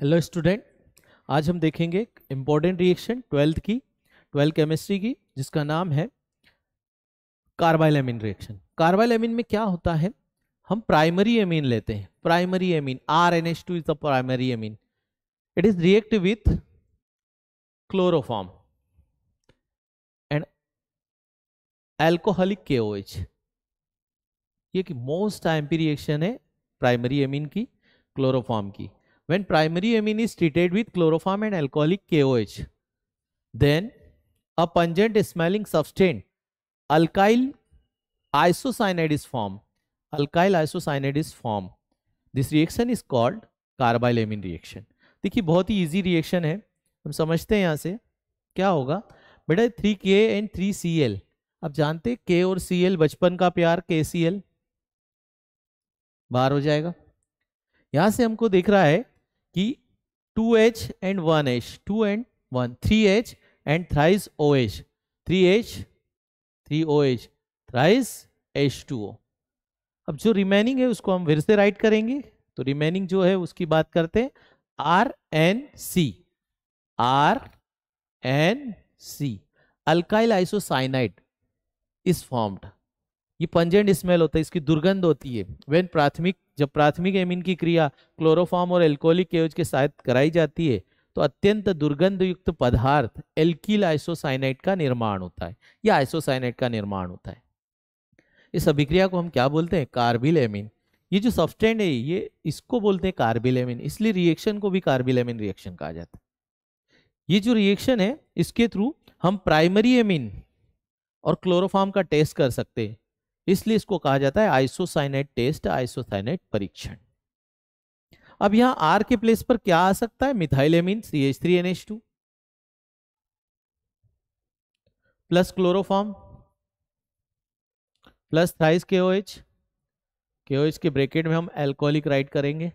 Hello student, आज हम देखेंगे इम्पोर्टेंट रिएक्शन 12th की, 12 केमिस्ट्री की, जिसका नाम है कार्बाइलामिन रिएक्शन। कार्बाइलामिन में क्या होता है, हम प्राइमरी एमीन लेते हैं। Primary amine RNH2 is the primary amine. It is react with chloroform and alcoholic KOH। ये कि मोस्ट टाइम रिएक्शन है प्राइमरी एमीन की, क्लोरोफॉर्म की। When primary amine is treated with chloroform and alcoholic KOH, then a pungent smelling substance, alkyl isocyanide is formed. Alkyl isocyanide is formed. This reaction is called carbylamine reaction. देखिए बहुत ही easy reaction है, हम समझते हैं यहाँ से क्या होगा। बेटा 3K and 3Cl, आप जानते हैं K और Cl बचपन का प्यार, KCl बाहर हो जाएगा। यहाँ से हमको दिख रहा है कि 2H and 1H, 2 and 1, 3H and thrice OH, 3H, 3 OH, thrice H2O। अब जो रिमेनिंग है उसको हम फिर से राइट करेंगे, तो रिमेनिंग जो है उसकी बात करते हैं RNC, alkyl isocyanide is formed. ये पंजेंट स्मेल होता है, इसकी दुर्गंध होती है। जब प्राथमिक एमीन की क्रिया क्लोरोफॉर्म और एल्कोहलिक KOH के साथ कराई जाती है, तो अत्यंत दुर्गंध युक्त पदार्थ एल्किल आइसोसाइनाइड का निर्माण होता है या आइसोसाइनाइड का निर्माण होता है। इस अभिक्रिया को हम क्या बोलते हैं, कार्बिलेमिन। ये जो सब्सटेंट है ये, इसको बोलते हैं कार्बिलेमिन, इसलिए रिएक्शन को भी कार्बिलेमिन रिएक्शन कहा जाता है। ये जो रिएक्शन है इसके थ्रू हम प्राइमरी एमीन और क्लोरोफॉर्म का टेस्ट कर सकते हैं, इसलिए इसको कहा जाता है आइसोसाइनाइड टेस्ट, आइसोसाइनाइड परीक्षण। अब यहां आर के प्लेस पर क्या आ सकता है, methylamine CH3NH2 plus chloroform plus thrice KOH। KOH के ब्रैकेट में हम एल्कोहलिक राइट करेंगे।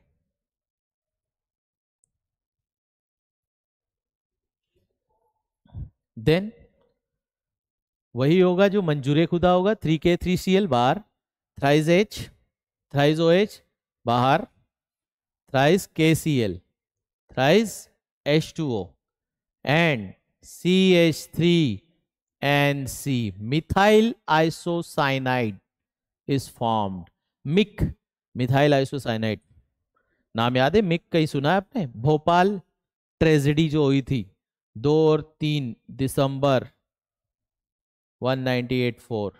देन वही होगा जो मंजूरे खुदा होगा, 3K 3Cl बाहर, थ्राइज H, थ्राइज OH बाहर, thrice KCl, thrice H2O and CH3NC, methyl isocyanide is formed. MIC, methyl isocyanide, नाम याद है, मिक कहीं सुना है आपने? भोपाल ट्रेजेडी जो हुई थी 2 और 3 दिसंबर 1984,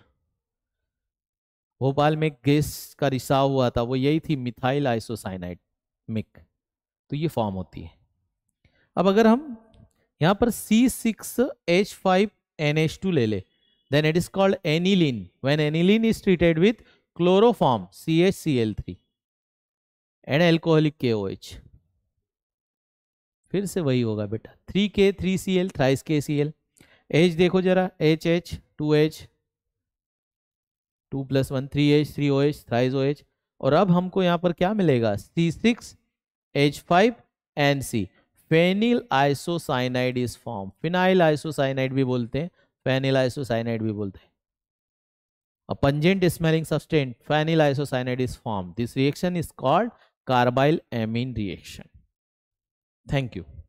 भोपाल में गैस का रिसाव हुआ था, वो यही थी मिथाइल आइसोसाइनाइड मिक। तो ये फॉर्म होती है। अब अगर हम यहाँ पर C6H5NH2 ले ले, then it is called aniline. When aniline is treated with chloroform CHCl3 and alcoholic KOH, फिर से वही होगा बेटा, 3K 3Cl, thrice KCl, H देखो जरा, HH, 2H, 2 + 1, 3H, 3OH, thrice OH। और अब हमको यहाँ पर क्या मिलेगा, C6H5NC, phenyl isocyanide is form. Phenyl isocyanide भी बोलते हैं, फेनिल आइसोसाइनाइड भी बोलते हैं। A pungent smelling substance phenyl isocyanide is form. This reaction is called carbylamine reaction. Thank you.